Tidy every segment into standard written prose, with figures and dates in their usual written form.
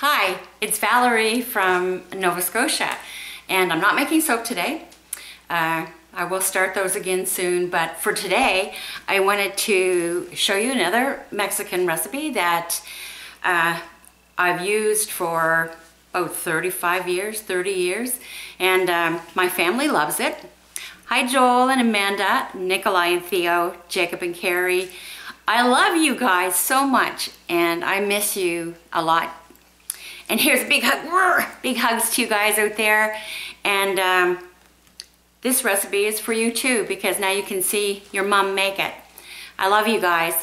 Hi, it's Valerie from Nova Scotia, and I'm not making soap today. I will start those again soon, but for today I wanted to show you another Mexican recipe that I've used for 30 years, and my family loves it. Hi Joel and Amanda, Nicolai and Theo, Jacob and Carrie. I love you guys so much, and I miss you a lot. And here's a big hug, big hugs to you guys out there. And this recipe is for you too, because now you can see your mom make it. I love you guys.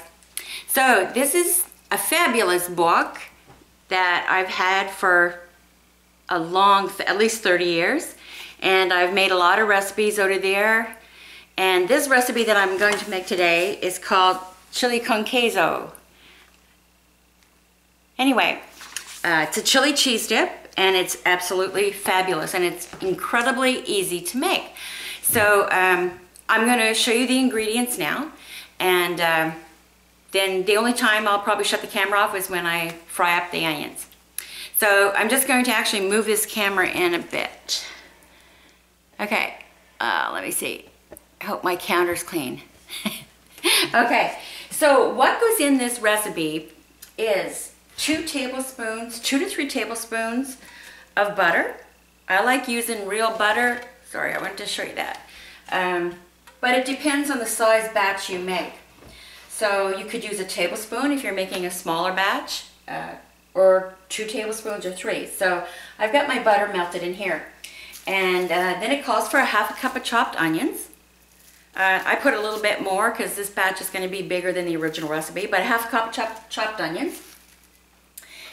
So this is a fabulous book that I've had for a long, at least 30 years. And I've made a lot of recipes out of there. And this recipe that I'm going to make today is called chili con queso. Anyway, it's a chili cheese dip, and it's absolutely fabulous, and it's incredibly easy to make. So I'm going to show you the ingredients now, and then the only time I'll probably shut the camera off is when I fry up the onions. So I'm just going to actually move this camera in a bit. Okay, let me see. I hope my counter's clean. Okay, so what goes in this recipe is 2 to 3 tablespoons of butter. I like using real butter. Sorry, I wanted to show you that. But it depends on the size batch you make. So you could use a tablespoon if you're making a smaller batch, or 2 tablespoons or 3. So I've got my butter melted in here. And then it calls for a ½ cup of chopped onions. I put a little bit more because this batch is going to be bigger than the original recipe, but ½ cup of chopped onions.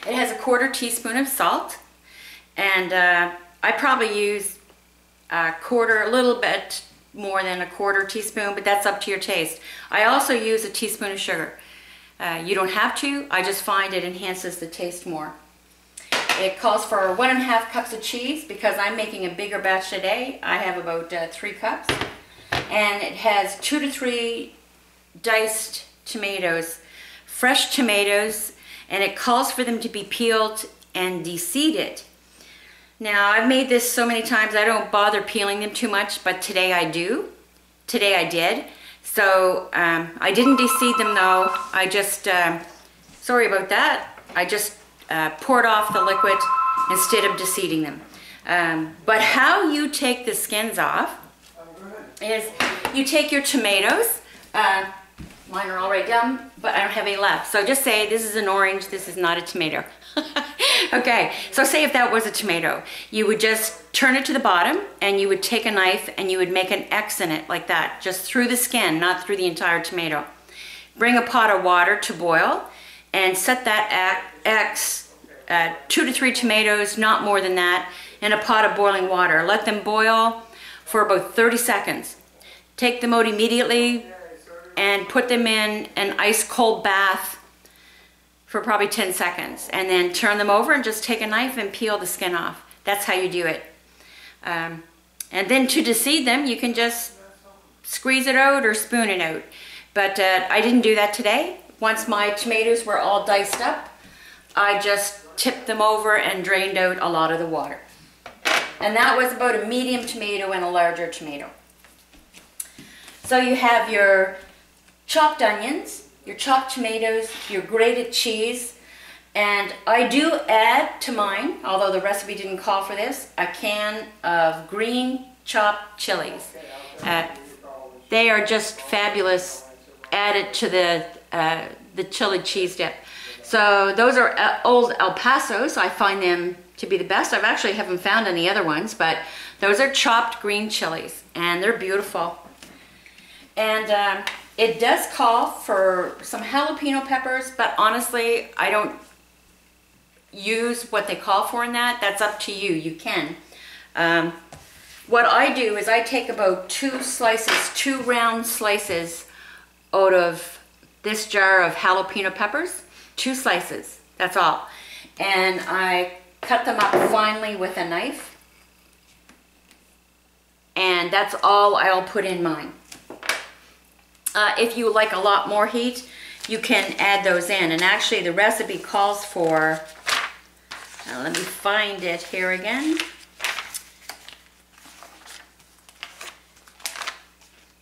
It has a ¼ teaspoon of salt, and I probably use a little bit more than ¼ teaspoon, but that's up to your taste. I also use a teaspoon of sugar. You don't have to, I just find it enhances the taste more. It calls for 1½ cups of cheese. Because I'm making a bigger batch today, I have about 3 cups. And it has 2 to 3 diced tomatoes, fresh tomatoes, and it calls for them to be peeled and de-seeded. Now, I've made this so many times, I don't bother peeling them too much, but today I do. Today I did. So I didn't de-seed them though. I just, sorry about that. I just poured off the liquid instead of de-seeding them. But how you take the skins off is you take your tomatoes, mine are already done, but I don't have any left. So just say this is an orange, this is not a tomato. Okay, so say if that was a tomato, you would just turn it to the bottom and you would take a knife and you would make an X in it like that, just through the skin, not through the entire tomato. Bring a pot of water to boil and set that X, 2 to 3 tomatoes, not more than that, in a pot of boiling water. Let them boil for about 30 seconds. Take them out immediately and put them in an ice cold bath for probably 10 seconds. And then turn them over and just take a knife and peel the skin off. That's how you do it. And then to de-seed them, you can just squeeze it out or spoon it out. But I didn't do that today. Once my tomatoes were all diced up, I just tipped them over and drained out a lot of the water. And that was about a medium tomato and a larger tomato. So you have your chopped onions, your chopped tomatoes, your grated cheese, and I do add to mine, although the recipe didn't call for this, a can of green chopped chilies. They are just fabulous added to the chili cheese dip. So those are Old El Paso, so I find them to be the best. I've actually haven't found any other ones, but those are chopped green chilies, and they're beautiful. And it does call for some jalapeno peppers, but honestly, I don't use what they call for in that. That's up to you. You can. What I do is I take about 2 round slices out of this jar of jalapeno peppers. 2 slices. That's all. And I cut them up finely with a knife. And that's all I'll put in mine. If you like a lot more heat, you can add those in. And actually the recipe calls for Now let me find it here again.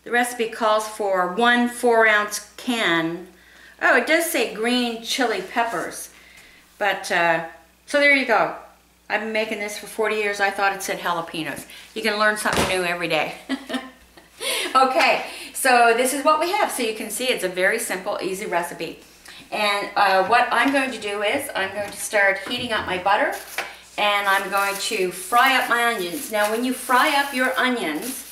The recipe calls for 1 4-ounce can. Oh, it does say green chili peppers. But, so there you go. I've been making this for 40 years. I thought it said jalapenos. You can learn something new every day. Okay, so this is what we have. So you can see it's a very simple, easy recipe. And what I'm going to do is I'm going to start heating up my butter, and I'm going to fry up my onions. Now, when you fry up your onions,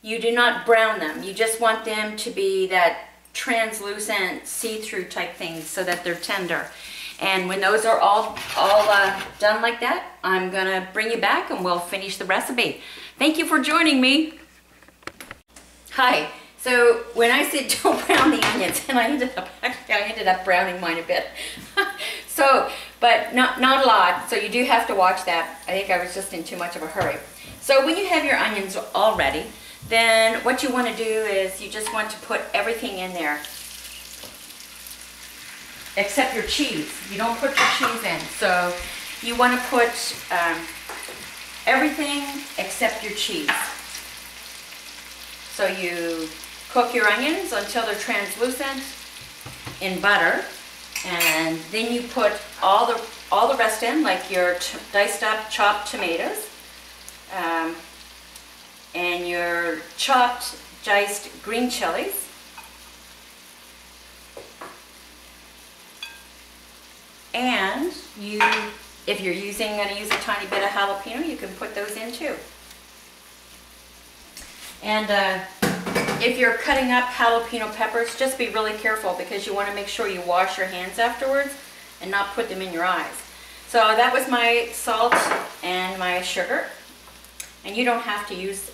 you do not brown them. You just want them to be that translucent, see-through type thing so that they're tender. And when those are all done like that, I'm going to bring you back and we'll finish the recipe. Thank you for joining me. Hi. So when I said don't brown the onions, and I ended up browning mine a bit. So, but not a lot. So you do have to watch that. I think I was just in too much of a hurry. So when you have your onions all ready, then what you want to do is you just want to put everything in there. Except your cheese. You don't put your cheese in. So you want to put everything except your cheese. So you cook your onions until they're translucent in butter, and then you put all the rest in, like your diced up chopped tomatoes, and your chopped diced green chilies, and you, if you're gonna use a tiny bit of jalapeno, you can put those in too. And if you're cutting up jalapeno peppers, just be really careful, because you want to make sure you wash your hands afterwards and not put them in your eyes. So that was my salt and my sugar. And you don't have to use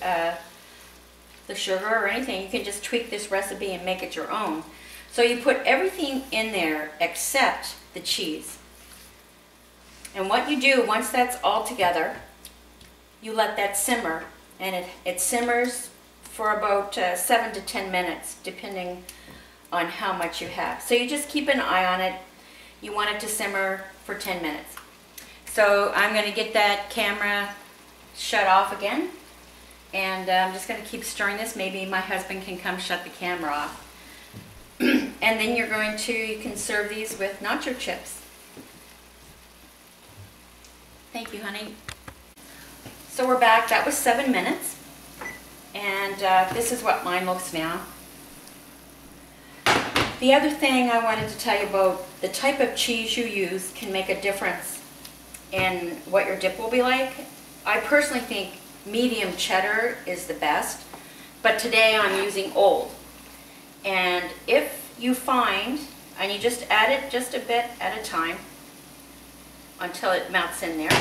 the sugar or anything. You can just tweak this recipe and make it your own. So you put everything in there except the cheese. And what you do once that's all together, you let that simmer. And it simmers for about 7 to 10 minutes, depending on how much you have. So you just keep an eye on it. You want it to simmer for 10 minutes. So I'm going to get that camera shut off again, and I'm just going to keep stirring this. Maybe my husband can come shut the camera off. And then you can serve these with nacho chips. Thank you, honey. So we're back. That was 7 minutes. And this is what mine looks now. The other thing I wanted to tell you about, the type of cheese you use can make a difference in what your dip will be like. I personally think medium cheddar is the best, but today I'm using old. And if you find, and you just add it just a bit at a time until it melts in there.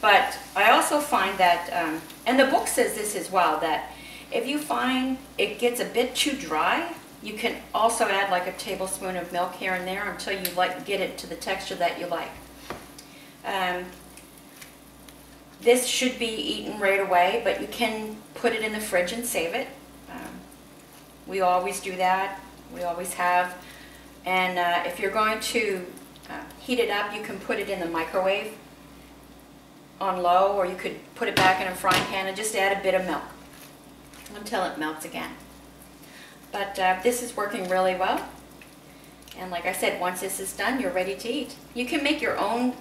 But I also find that, and the book says this as well, that if you find it gets a bit too dry, you can also add like a tablespoon of milk here and there until you get it to the texture that you like. This should be eaten right away, but you can put it in the fridge and save it. We always do that. We always have. And if you're going to heat it up, you can put it in the microwave on low, or you could put it back in a frying pan and just add a bit of milk until it melts again. But this is working really well, and like I said, once this is done, you're ready to eat. You can make your own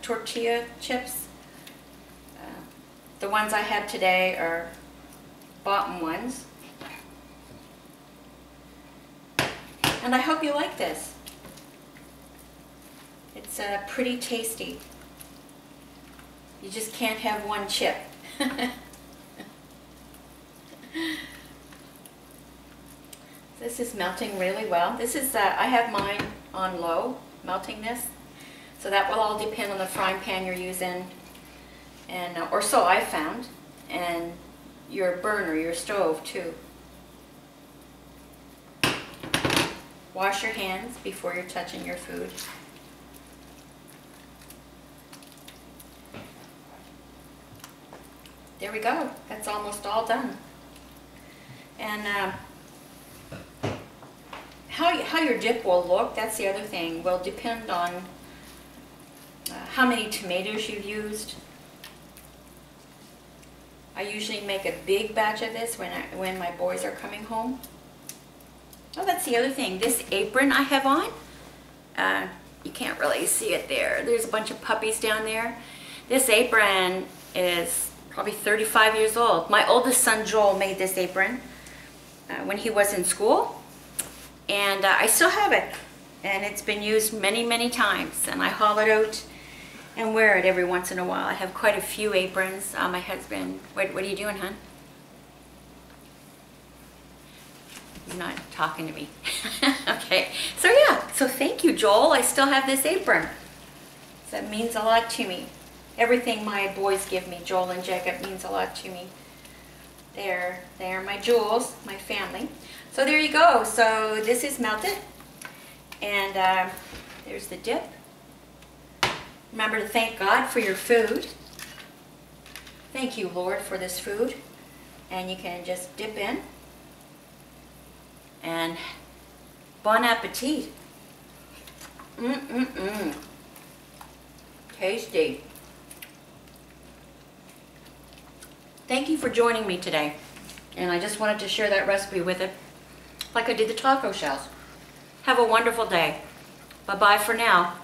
tortilla chips. The ones I had today are bottom ones, and I hope you like this. It's pretty tasty. You just can't have one chip. This is melting really well. This is, I have mine on low, melting this. So that will all depend on the frying pan you're using, and or so I found, and your burner, your stove too. Wash your hands before you're touching your food. There we go. That's almost all done. And how your dip will look, that's the other thing, will depend on how many tomatoes you've used. I usually make a big batch of this when my boys are coming home. Oh, that's the other thing. This apron I have on, you can't really see it there. There's a bunch of puppies down there. This apron is probably 35 years old. My oldest son, Joel, made this apron when he was in school. And I still have it. And it's been used many, many times. And I haul it out and wear it every once in a while. I have quite a few aprons. My husband, what are you doing, hon? You're not talking to me. Okay. So yeah. So thank you, Joel. I still have this apron. So that means a lot to me. Everything my boys give me, Joel and Jacob, means a lot to me. They are my jewels, my family. So there you go. So this is melted. And there's the dip. Remember to thank God for your food. Thank you, Lord, for this food. And you can just dip in. And bon appetit. Mm-mm-mm. Tasty. Thank you for joining me today. And I just wanted to share that recipe with it, like I did the taco shells. Have a wonderful day. Bye-bye for now.